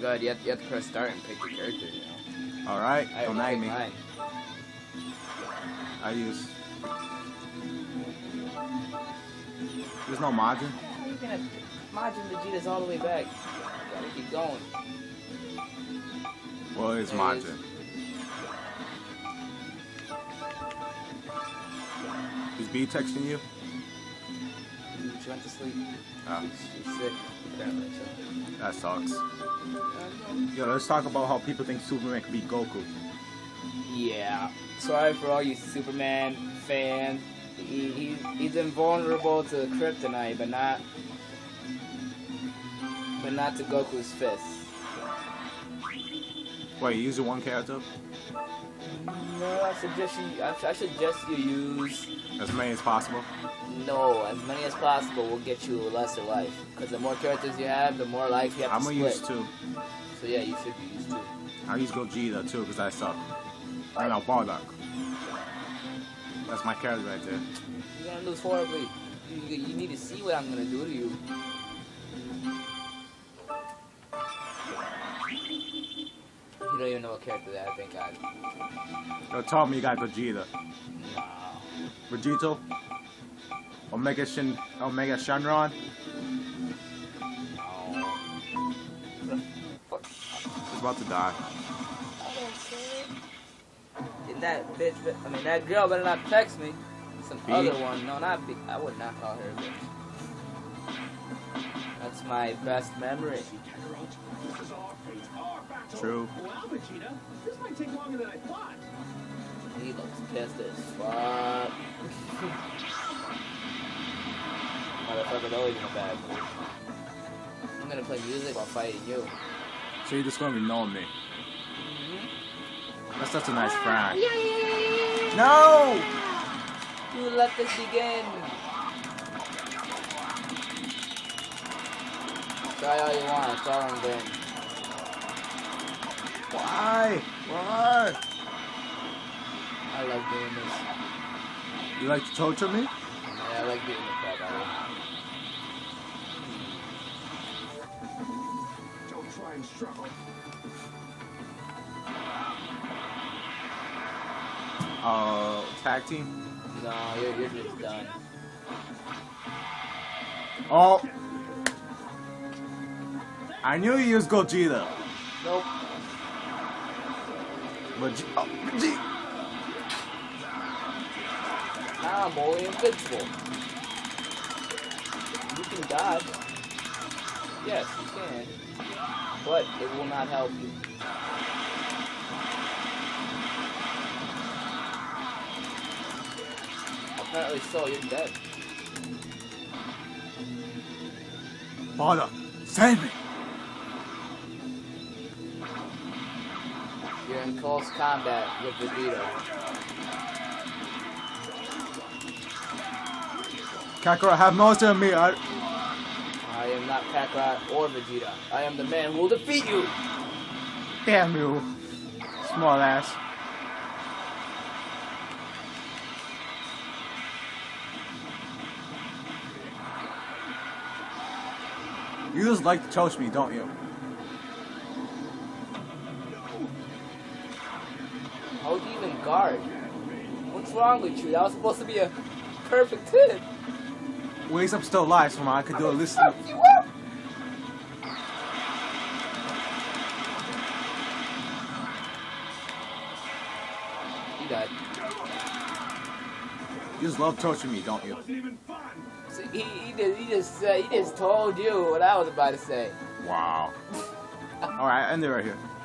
Good, you have to press start and pick your character now. Alright, don't nag me. I use... There's no Majin. Majin Vegeta's all the way back. Gotta keep going. Well, it's Majin. Is B texting you? She went to sleep. Oh. She's sick. That sucks. Yo, let's talk about how people think Superman could beat Goku. Yeah. Sorry for all you Superman fans. He's invulnerable to Kryptonite, but not to Goku's fists. Wait, you use one character? No, I suggest you use as many as possible. No, as many as possible will get you a lesser life. Because the more characters you have, the more life you have. I'm gonna use two. So yeah, you should use two. I use Gogeta too because I suck. I know Bardock. That's my character right there. You're gonna lose horribly. You need to see what I'm gonna do to you. You don't even know what character that I think I... Yo, tell me you got Vegeta. No. Vegito? Omega Shenron? No. He's about to die. That bitch, I mean that girl better not text me. Some B? Other one, no, not B. I would not call her a bitch. That's my best memory. True. Wow, Vegeta, this might take longer than I thought. He looks pissed as fuck. Motherfucker's always in a bad mood. I'm gonna play music while fighting you. So you're just gonna ignore me. That's such a nice fry. Yay! No! You let this begin. Try all you want. It's all I'm doing. Why? Why? I like doing this. You like to torture me? Yeah, I like getting the crap out of it. Don't try and struggle. Tag team? No, you're just done. Oh! I knew you used Gogeta. Nope. Vegeta. Nah, boy, invincible. You can dodge. Yes, you can. But it will not help you. Apparently so, you're dead. Father, save me! You're in close combat with Vegeta. Kakarot, have mercy on me! I am not Kakarot or Vegeta. I am the man who will defeat you! Damn you, small ass. You just like to touch me, don't you? How would you even guard? What's wrong with you? That was supposed to be a perfect hit. Well, I'm still alive, so I could do a listen. You up. You died. You just love touching me, don't you? He just told you what I was about to say. Wow. All right, end it right here.